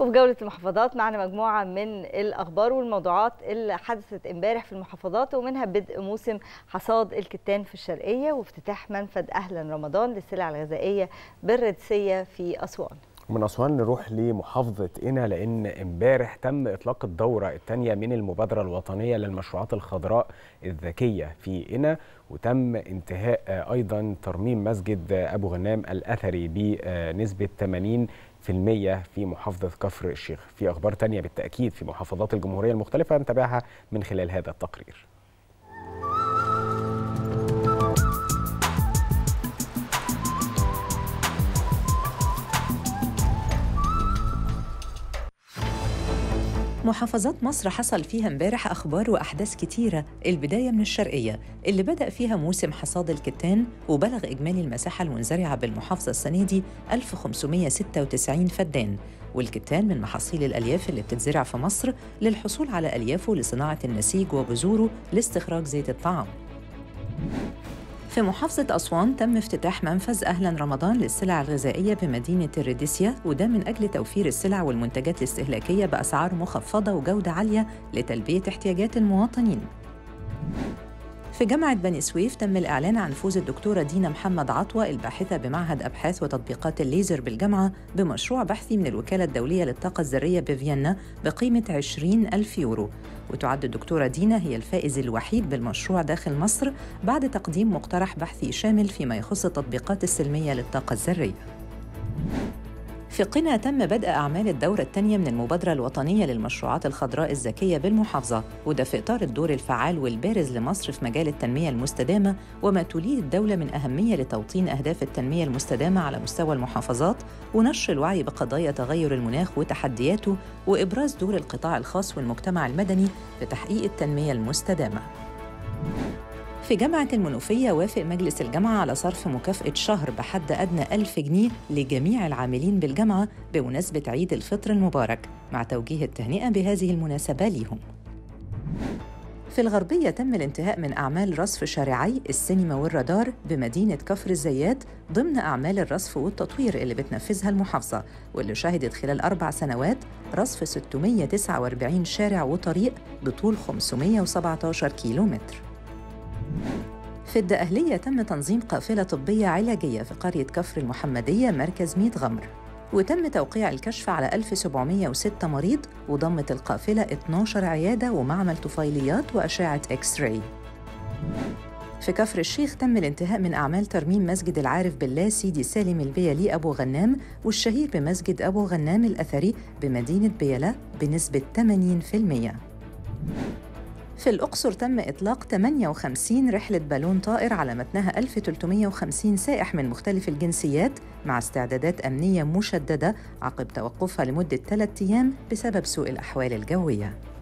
وفي جولة المحافظات معنا مجموعة من الأخبار والموضوعات اللي حدثت امبارح في المحافظات، ومنها بدء موسم حصاد الكتان في الشرقية وافتتاح منفذ أهلا رمضان للسلع الغذائية بالردسية في أسوان. ومن أسوان نروح لمحافظة قنا، لأن امبارح تم إطلاق الدورة الثانية من المبادرة الوطنية للمشروعات الخضراء الذكية في قنا، وتم انتهاء أيضا ترميم مسجد أبو غنام الأثري بنسبة 80% في محافظة كفر الشيخ. في أخبار تانية بالتأكيد في محافظات الجمهورية المختلفة نتابعها من خلال هذا التقرير. محافظات مصر حصل فيها امبارح أخبار وأحداث كتيرة. البداية من الشرقية اللي بدأ فيها موسم حصاد الكتان، وبلغ إجمالي المساحة المنزرعة بالمحافظة السنة دي 1596 فدان. والكتان من محاصيل الألياف اللي بتتزرع في مصر للحصول على أليافه لصناعة النسيج وبذوره لاستخراج زيت الطعام. في محافظة أسوان تم افتتاح منفذ أهلا رمضان للسلع الغذائية بمدينة الردسية، وده من أجل توفير السلع والمنتجات الاستهلاكية بأسعار مخفضة وجودة عالية لتلبية احتياجات المواطنين. في جامعة بني سويف تم الإعلان عن فوز الدكتورة دينا محمد عطوة الباحثة بمعهد أبحاث وتطبيقات الليزر بالجامعة بمشروع بحثي من الوكالة الدولية للطاقة الذرية بفيينا بقيمة 20,000 يورو. وتعد الدكتورة دينا هي الفائز الوحيد بالمشروع داخل مصر بعد تقديم مقترح بحثي شامل فيما يخص التطبيقات السلمية للطاقة الذرية. في قنا تم بدء أعمال الدورة الثانية من المبادرة الوطنية للمشروعات الخضراء الذكية بالمحافظة، وده في إطار الدور الفعال والبارز لمصر في مجال التنمية المستدامة وما توليه الدولة من أهمية لتوطين أهداف التنمية المستدامة على مستوى المحافظات ونشر الوعي بقضايا تغير المناخ وتحدياته وإبراز دور القطاع الخاص والمجتمع المدني في تحقيق التنمية المستدامة. في جامعة المنوفية وافق مجلس الجامعة على صرف مكافأة شهر بحد أدنى 1000 جنيه لجميع العاملين بالجامعة بمناسبة عيد الفطر المبارك، مع توجيه التهنئة بهذه المناسبة ليهم. في الغربية تم الانتهاء من أعمال رصف شارعي السينما والرادار بمدينة كفر الزيات ضمن أعمال الرصف والتطوير اللي بتنفذها المحافظة، واللي شهدت خلال 4 سنوات رصف 649 شارع وطريق بطول 517 كيلومتر. في الدقهلية تم تنظيم قافلة طبية علاجية في قرية كفر المحمدية مركز 100 غمر، وتم توقيع الكشف على 1706 مريض، وضمت القافلة 12 عيادة ومعمل طفيليات وأشعة إكس راي. في كفر الشيخ تم الانتهاء من أعمال ترميم مسجد العارف بالله سيدي سالم البيلي أبو غنام، والشهير بمسجد أبو غنام الأثري بمدينة بيلا بنسبة 80%. في الأقصر تم إطلاق 58 رحلة بالون طائر على متنها 1350 سائح من مختلف الجنسيات، مع استعدادات أمنية مشددة عقب توقفها لمدة 3 أيام بسبب سوء الأحوال الجوية.